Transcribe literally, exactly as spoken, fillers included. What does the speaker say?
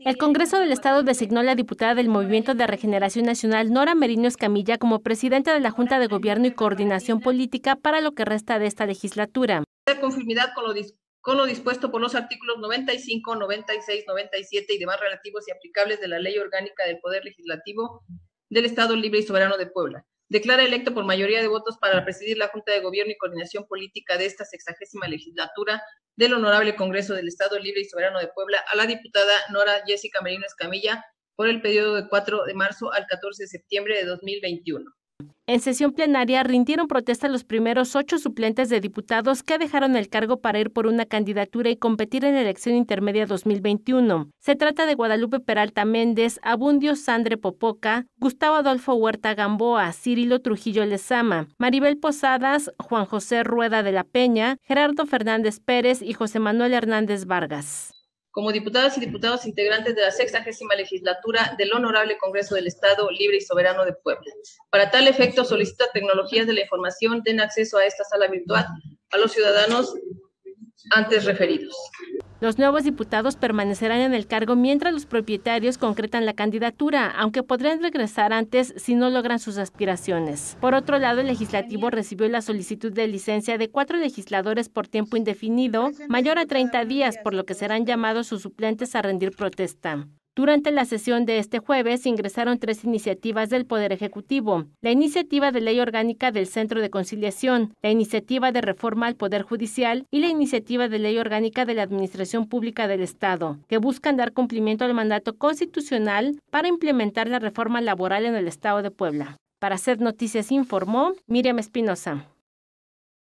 El Congreso del Estado designó a la diputada del Movimiento de Regeneración Nacional, Nora Merino Escamilla, como presidenta de la Junta de Gobierno y Coordinación Política para lo que resta de esta legislatura. De conformidad con lo, dis con lo dispuesto por los artículos noventa y cinco, noventa y seis, noventa y siete y demás relativos y aplicables de la Ley Orgánica del Poder Legislativo del Estado Libre y Soberano de Puebla, declara electo por mayoría de votos para presidir la Junta de Gobierno y Coordinación Política de esta sexagésima legislatura del Honorable Congreso del Estado Libre y Soberano de Puebla a la diputada Nora Jessica Merino Escamilla por el periodo de cuatro de marzo al catorce de septiembre de dos mil veintiuno. En sesión plenaria rindieron protesta los primeros ocho suplentes de diputados que dejaron el cargo para ir por una candidatura y competir en la elección intermedia dos mil veintiuno. Se trata de Guadalupe Peralta Méndez, Abundio Sandre Popoca, Gustavo Adolfo Huerta Gamboa, Cirilo Trujillo Lezama, Maribel Posadas, Juan José Rueda de la Peña, Gerardo Fernández Pérez y José Manuel Hernández Vargas. Como diputadas y diputados integrantes de la sexagésima legislatura del Honorable Congreso del Estado Libre y Soberano de Puebla. Para tal efecto, solicita tecnologías de la información den acceso a esta sala virtual a los ciudadanos antes referidos. Los nuevos diputados permanecerán en el cargo mientras los propietarios concretan la candidatura, aunque podrán regresar antes si no logran sus aspiraciones. Por otro lado, el legislativo recibió la solicitud de licencia de cuatro legisladores por tiempo indefinido, mayor a treinta días, por lo que serán llamados sus suplentes a rendir protesta. Durante la sesión de este jueves ingresaron tres iniciativas del Poder Ejecutivo, la iniciativa de ley orgánica del Centro de Conciliación, la iniciativa de reforma al Poder Judicial y la iniciativa de ley orgánica de la Administración Pública del Estado, que buscan dar cumplimiento al mandato constitucional para implementar la reforma laboral en el Estado de Puebla. Para Hacer Noticias informó Miriam Espinosa.